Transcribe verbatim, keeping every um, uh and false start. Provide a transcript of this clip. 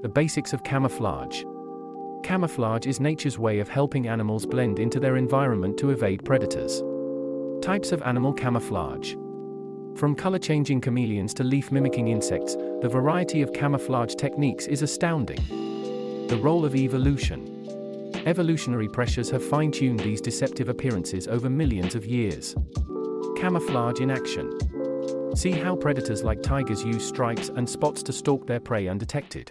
The basics of camouflage. Camouflage is nature's way of helping animals blend into their environment to evade predators. Types of animal camouflage. From color-changing chameleons to leaf-mimicking insects, the variety of camouflage techniques is astounding. The role of evolution. Evolutionary pressures have fine-tuned these deceptive appearances over millions of years. Camouflage in action. See how predators like tigers use stripes and spots to stalk their prey undetected.